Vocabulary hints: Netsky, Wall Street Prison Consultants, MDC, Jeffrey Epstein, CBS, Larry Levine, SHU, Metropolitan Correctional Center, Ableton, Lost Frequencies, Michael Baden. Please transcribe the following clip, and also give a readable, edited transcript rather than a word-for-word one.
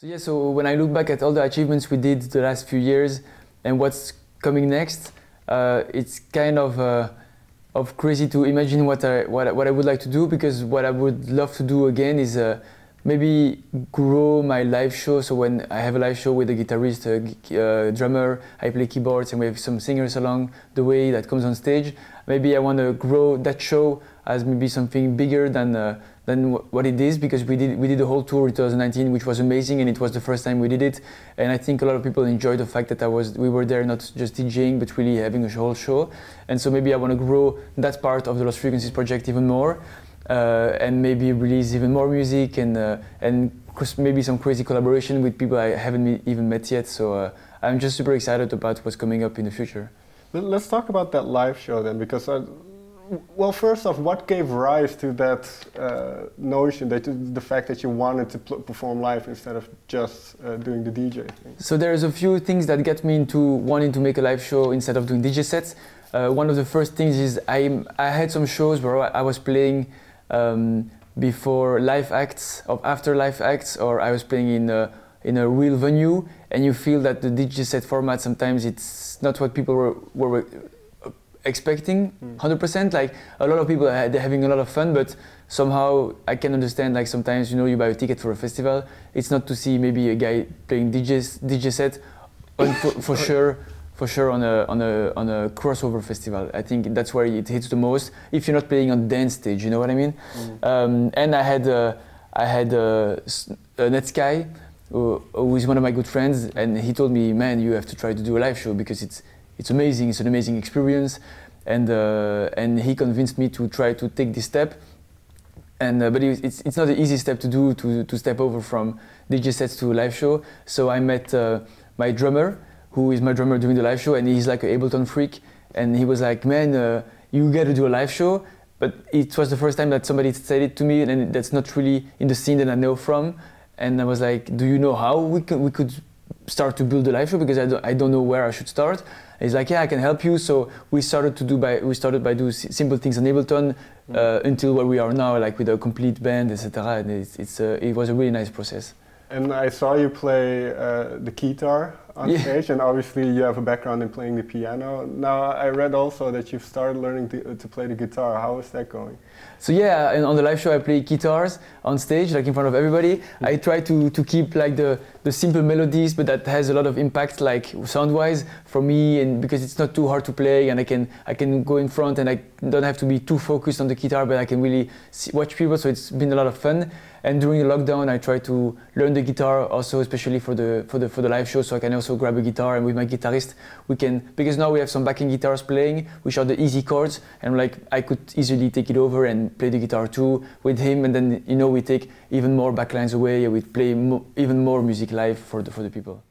So yeah, so when I look back at all the achievements we did the last few years and what's coming next, it's kind of crazy to imagine what I would like to do, because what I would love to do again is maybe grow my live show. So when I have a live show with a guitarist, a drummer, I play keyboards, and we have some singers along the way that comes on stage. Maybe I want to grow that show as maybe something bigger than what it is, because we did a whole tour in 2019, which was amazing, and it was the first time we did it. And I think a lot of people enjoyed the fact that we were there not just DJing, but really having a whole show. And so maybe I want to grow that part of the Lost Frequencies project even more. And maybe release even more music, and maybe some crazy collaboration with people I haven't even met yet. So I'm just super excited about what's coming up in the future. Let's talk about that live show then, because well, first off, what gave rise to that notion, the fact that you wanted to perform live instead of just doing the DJ thing? So there's a few things that get me into wanting to make a live show instead of doing DJ sets. One of the first things is I had some shows where I was playing before live acts, or after live acts, or I was playing in a real venue, and you feel that the DJ set format sometimes it's not what people were expecting 100%. Like, a lot of people are having a lot of fun, but somehow I can understand, like, sometimes, you know, you buy a ticket for a festival, it's not to see maybe a guy playing DJ set on, for sure on a crossover festival. I think that's where it hits the most, if you're not playing on dance stage, you know what I mean? And I had Netsky, who is one of my good friends, and he told me, man, you have to try to do a live show, because it's amazing, it's an amazing experience. And he convinced me to try to take this step. And, but it's not an easy step to do, to step over from DJ sets to a live show. So I met my drummer, who is my drummer during the live show, and he's like an Ableton freak. And he was like, man, you gotta do a live show. But it was the first time that somebody said it to me, and that's not really in the scene that I know from. And I was like, do you know how we could start to build a live show? Because I don't know where I should start. And he's like, yeah, I can help you. So we started by doing simple things on Ableton until where we are now, like with a complete band, etc. And it was a really nice process. And I saw you play the guitar on stage, and obviously you have a background in playing the piano. Now, I read also that you've started learning to play the guitar. How is that going? So yeah, and on the live show I play guitars on stage, like in front of everybody. I try to keep like the simple melodies, but that has a lot of impact, like sound-wise, for me, and because it's not too hard to play, and I can go in front, and I don't have to be too focused on the guitar, but I can really watch people. So it's been a lot of fun. And during the lockdown, I try to learn the guitar also, especially for the live show, so I can also grab a guitar, and with my guitarist we can, because now we have some backing guitars playing, which are the easy chords, and like I could easily take it over and play the guitar too with him, and then, you know, we take even more backlines away, and we play even more music live for the people.